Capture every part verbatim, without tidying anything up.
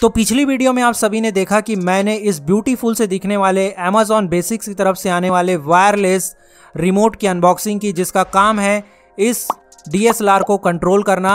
तो पिछली वीडियो में आप सभी ने देखा कि मैंने इस ब्यूटीफुल से दिखने वाले Amazon Basics की तरफ से आने वाले वायरलेस रिमोट की अनबॉक्सिंग की, जिसका काम है इस डी एस एल आर को कंट्रोल करना।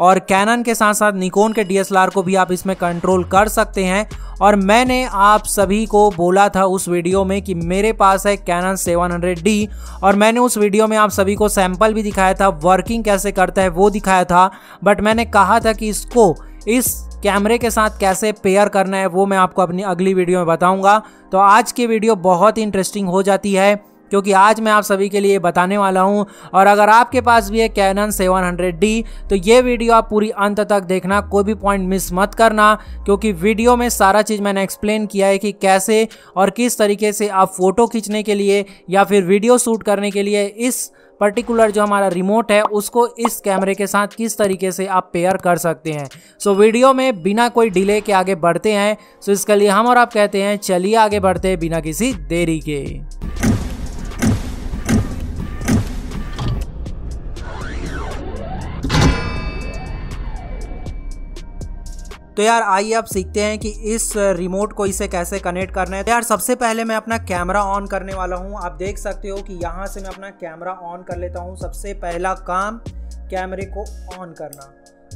और कैनन के साथ साथ निकॉन के डी एस एल आर को भी आप इसमें कंट्रोल कर सकते हैं। और मैंने आप सभी को बोला था उस वीडियो में कि मेरे पास है कैनन सेवन हंड्रेड डी, और मैंने उस वीडियो में आप सभी को सैंपल भी दिखाया था, वर्किंग कैसे करता है वो दिखाया था। बट मैंने कहा था कि इसको इस कैमरे के साथ कैसे पेयर करना है वो मैं आपको अपनी अगली वीडियो में बताऊंगा। तो आज की वीडियो बहुत ही इंटरेस्टिंग हो जाती है, क्योंकि आज मैं आप सभी के लिए बताने वाला हूं। और अगर आपके पास भी है कैनन सेवन हंड्रेड डी तो ये वीडियो आप पूरी अंत तक देखना, कोई भी पॉइंट मिस मत करना, क्योंकि वीडियो में सारा चीज़ मैंने एक्सप्लेन किया है कि कैसे और किस तरीके से आप फ़ोटो खींचने के लिए या फिर वीडियो शूट करने के लिए इस पर्टिकुलर जो हमारा रिमोट है उसको इस कैमरे के साथ किस तरीके से आप पेयर कर सकते हैं। सो वीडियो में बिना कोई डिले के आगे बढ़ते हैं। सो इसके लिए हम और आप कहते हैं चलिए आगे बढ़ते हैं बिना किसी देरी के। तो यार आइए अब सीखते हैं कि इस रिमोट को इसे कैसे कनेक्ट करना है। तो यार सबसे पहले मैं अपना कैमरा ऑन करने वाला हूं। आप देख सकते हो कि यहां से मैं अपना कैमरा ऑन कर लेता हूं। सबसे पहला काम कैमरे को ऑन करना।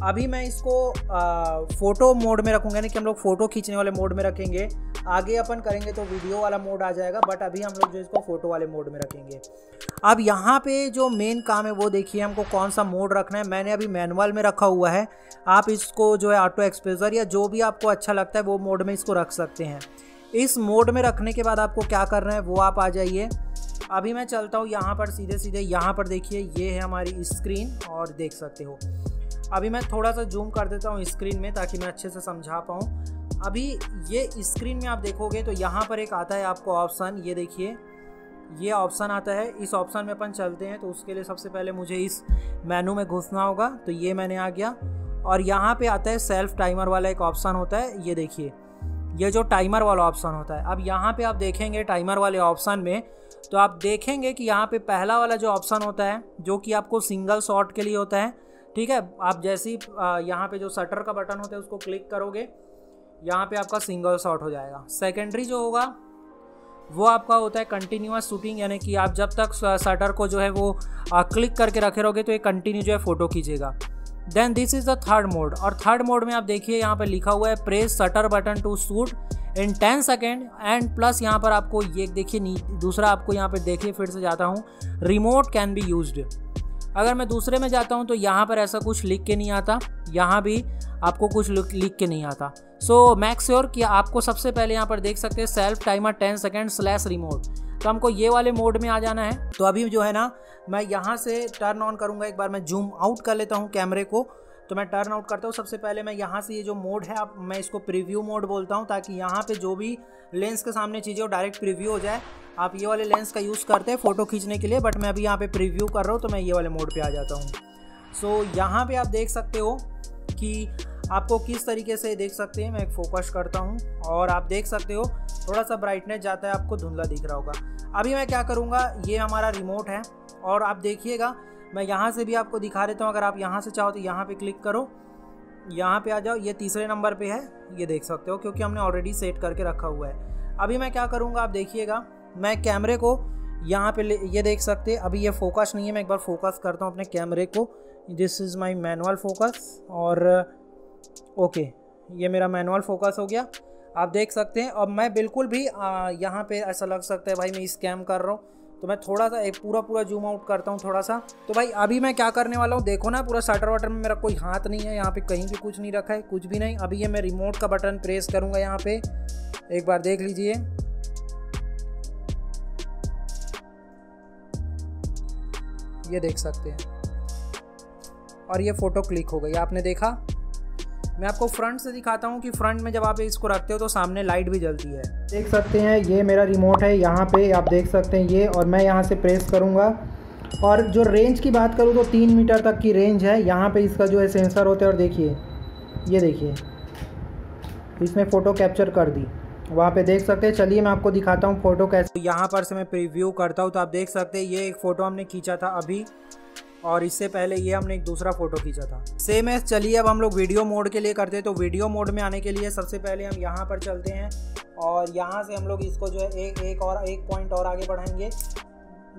अभी मैं इसको आ, फोटो मोड में रखूंगा, यानी कि हम लोग फ़ोटो खींचने वाले मोड में रखेंगे। आगे अपन करेंगे तो वीडियो वाला मोड आ जाएगा, बट अभी हम लोग जो इसको फ़ोटो वाले मोड में रखेंगे। अब यहाँ पे जो मेन काम है वो देखिए हमको कौन सा मोड रखना है। मैंने अभी मैनुअल में रखा हुआ है, आप इसको जो है ऑटो एक्सपोजर या जो भी आपको अच्छा लगता है वो मोड में इसको रख सकते हैं। इस मोड में रखने के बाद आपको क्या करना है वो आप आ जाइए। अभी मैं चलता हूँ यहाँ पर सीधे सीधे। यहाँ पर देखिए ये है हमारी स्क्रीन और देख सकते हो। अभी मैं थोड़ा सा जूम कर देता हूँ स्क्रीन में ताकि मैं अच्छे से समझा पाऊँ। अभी ये स्क्रीन में आप देखोगे तो यहाँ पर एक आता है आपको ऑप्शन, ये देखिए ये ऑप्शन आता है। इस ऑप्शन में अपन चलते हैं। तो उसके लिए सबसे पहले मुझे इस मेनू में घुसना होगा। तो ये मैंने आ गया और यहाँ पे आता है सेल्फ टाइमर वाला एक ऑप्शन होता है, ये देखिए ये जो टाइमर वाला ऑप्शन होता है। अब यहाँ पे आप देखेंगे टाइमर वाले ऑप्शन में तो आप देखेंगे कि यहाँ पे पहला वाला जो ऑप्शन होता है जो कि आपको सिंगल शॉट के लिए होता है, ठीक है। आप जैसे ही यहाँ पे जो शटर का बटन होता है उसको क्लिक करोगे, यहाँ पे आपका सिंगल शॉट हो जाएगा। सेकेंडरी जो होगा वो आपका होता है कंटिन्यूस शूटिंग, यानी कि आप जब तक शटर को जो है वो आ, क्लिक करके रखे रहोगे तो ये कंटिन्यू जो है फ़ोटो खींचेगा। Then this is the third mode, और थर्ड मोड में आप देखिए यहाँ पे लिखा हुआ है press shutter button to shoot in ten second and plus यहाँ पर आपको ये देखिए दूसरा आपको यहाँ पर देखिए फिर से जाता हूँ रिमोट कैन बी यूज्ड। अगर मैं दूसरे में जाता हूँ तो यहाँ पर ऐसा कुछ लिख के नहीं आता, यहाँ भी आपको कुछ लिख के नहीं आता। सो मेक श्योर कि आपको सबसे पहले यहाँ पर देख सकते हैं self timer ten second slash remote, तो हमको ये वाले मोड में आ जाना है। तो अभी जो है ना मैं यहाँ से टर्न ऑन करूँगा। एक बार मैं जूम आउट कर लेता हूँ कैमरे को, तो मैं टर्न आउट करता हूँ। सबसे पहले मैं यहाँ से ये जो मोड है आप मैं इसको प्रीव्यू मोड बोलता हूँ, ताकि यहाँ पे जो भी लेंस के सामने चीज़ें हो डायरेक्ट प्रीव्यू हो जाए। आप ये वाले लेंस का यूज़ करते हैं फ़ोटो खींचने के लिए, बट मैं अभी यहाँ पे प्रीव्यू कर रहा हूँ तो मैं ये वाले मोड पे आ जाता हूँ। सो so, यहाँ पे आप देख सकते हो कि आपको किस तरीके से देख सकते हैं। मैं एक फोकस करता हूँ और आप देख सकते हो थोड़ा सा ब्राइटनेस जाता है, आपको धुंधला दिख रहा होगा। अभी मैं क्या करूँगा, ये हमारा रिमोट है और आप देखिएगा मैं यहाँ से भी आपको दिखा देता हूँ। अगर आप यहाँ से चाहो तो यहाँ पे क्लिक करो, यहाँ पे आ जाओ, ये तीसरे नंबर पे है, ये देख सकते हो, क्योंकि हमने ऑलरेडी सेट करके रखा हुआ है। अभी मैं क्या करूँगा आप देखिएगा, मैं कैमरे को यहाँ पे ये देख सकते हैं। अभी ये फोकस नहीं है, मैं एक बार फोकस करता हूँ अपने कैमरे को। This is my manual focus और ओके ये मेरा मैनुअल फोकस हो गया, आप देख सकते हैं। और मैं बिल्कुल भी यहाँ पर ऐसा लग सकता है भाई मैं स्कैम कर रहा हूँ, तो मैं थोड़ा सा एक पूरा पूरा जूम आउट करता हूँ थोड़ा सा। तो भाई अभी मैं क्या करने वाला हूँ देखो ना, पूरा शटर वाटर में मेरा कोई हाथ नहीं है, यहाँ पे कहीं भी कुछ नहीं रखा है, कुछ भी नहीं। अभी ये मैं रिमोट का बटन प्रेस करूँगा, यहाँ पे एक बार देख लीजिए। ये देख सकते हैं और ये फ़ोटो क्लिक हो गई, आपने देखा। मैं आपको फ्रंट से दिखाता हूँ कि फ्रंट में जब आप इसको रखते हो तो सामने लाइट भी जलती है, देख सकते हैं। ये मेरा रिमोट है, यहाँ पे आप देख सकते हैं ये, और मैं यहाँ से प्रेस करूँगा। और जो रेंज की बात करूँ तो तीन मीटर तक की रेंज है। यहाँ पे इसका जो है सेंसर होता है और देखिए ये देखिए इसने फ़ोटो कैप्चर कर दी, वहाँ पे देख सकते हैं। चलिए मैं आपको दिखाता हूँ फ़ोटो कैसे। यहाँ पर से मैं प्रीव्यू करता हूँ तो आप देख सकते हैं ये एक फ़ोटो हमने खींचा था अभी और इससे पहले ये हमने एक दूसरा फोटो खींचा था। सेम है। चलिए अब हम लोग वीडियो मोड के लिए करते हैं। तो वीडियो मोड में आने के लिए सबसे पहले हम यहाँ पर चलते हैं और यहाँ से हम लोग इसको जो है एक एक और एक पॉइंट और आगे बढ़ाएंगे,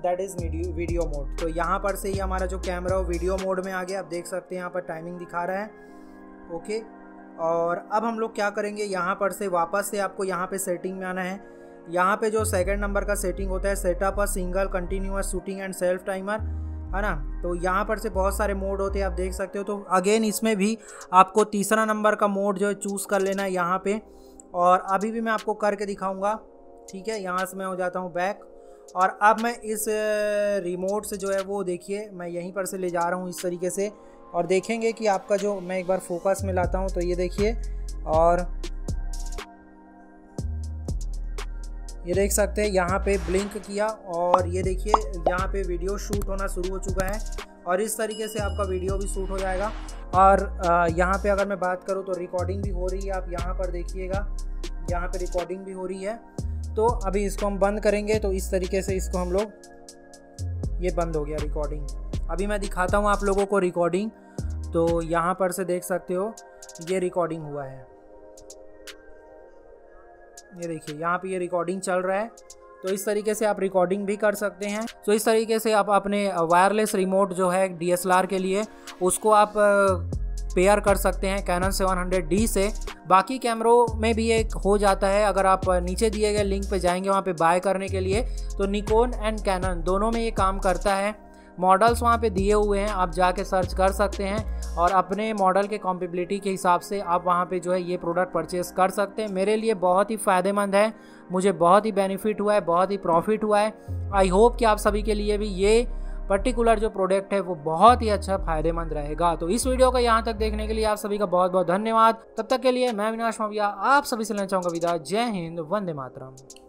दैट इज़ वीडियो मोड। तो यहाँ पर से ही हमारा जो कैमरा हो वीडियो मोड में आ गया। आप देख सकते हैं यहाँ पर टाइमिंग दिखा रहा है, ओके। और अब हम लोग क्या करेंगे, यहाँ पर से वापस से आपको यहाँ पे सेटिंग में आना है। यहाँ पे जो सेकंड नंबर का सेटिंग होता है setup a single continuous shooting and self timer, है ना। तो यहाँ पर से बहुत सारे मोड होते हैं, आप देख सकते हो। तो अगेन इसमें भी आपको तीसरा नंबर का मोड जो है चूज़ कर लेना है यहाँ पे, और अभी भी मैं आपको करके दिखाऊँगा, ठीक है। यहाँ से मैं हो जाता हूँ बैक, और अब मैं इस रिमोट से जो है वो देखिए मैं यहीं पर से ले जा रहा हूँ इस तरीके से, और देखेंगे कि आपका जो, मैं एक बार फोकस में लाता हूँ, तो ये देखिए, और ये देख सकते हैं यहाँ पे ब्लिंक किया, और ये देखिए यहाँ पे वीडियो शूट होना शुरू हो चुका है। और इस तरीके से आपका वीडियो भी शूट हो जाएगा। और यहाँ पे अगर मैं बात करूँ तो रिकॉर्डिंग भी हो रही है, आप यहाँ पर देखिएगा, यहाँ पे रिकॉर्डिंग भी हो रही है। तो अभी इसको हम बंद करेंगे, तो इस तरीके से इसको हम लोग, ये बंद हो गया रिकॉर्डिंग। अभी मैं दिखाता हूँ आप लोगों को रिकॉर्डिंग। तो यहाँ पर से देख सकते हो ये रिकॉर्डिंग हुआ है, ये देखिए यहाँ पे ये रिकॉर्डिंग चल रहा है। तो इस तरीके से आप रिकॉर्डिंग भी कर सकते हैं। तो इस तरीके से आप अपने वायरलेस रिमोट जो है डी एस एल आर के लिए, उसको आप पेयर कर सकते हैं कैनन सेवन हंड्रेड डी से। बाकी कैमरों में भी एक हो जाता है, अगर आप नीचे दिए गए लिंक पे जाएंगे वहाँ पे बाय करने के लिए, तो निकॉन एंड कैनन दोनों में ये काम करता है। मॉडल्स वहाँ पे दिए हुए हैं, आप जाके सर्च कर सकते हैं और अपने मॉडल के कॉम्पेबिलिटी के हिसाब से आप वहाँ पे जो है ये प्रोडक्ट परचेस कर सकते हैं। मेरे लिए बहुत ही फ़ायदेमंद है, मुझे बहुत ही बेनिफिट हुआ है, बहुत ही प्रॉफिट हुआ है। आई होप कि आप सभी के लिए भी ये पर्टिकुलर जो प्रोडक्ट है वो बहुत ही अच्छा फ़ायदेमंद रहेगा। तो इस वीडियो का यहाँ तक देखने के लिए आप सभी का बहुत बहुत धन्यवाद। तब तक के लिए मैं अविनाश माहौबिया आप सभी से लेना चाहूँगा विदा। जय हिंद, वंदे मातरम।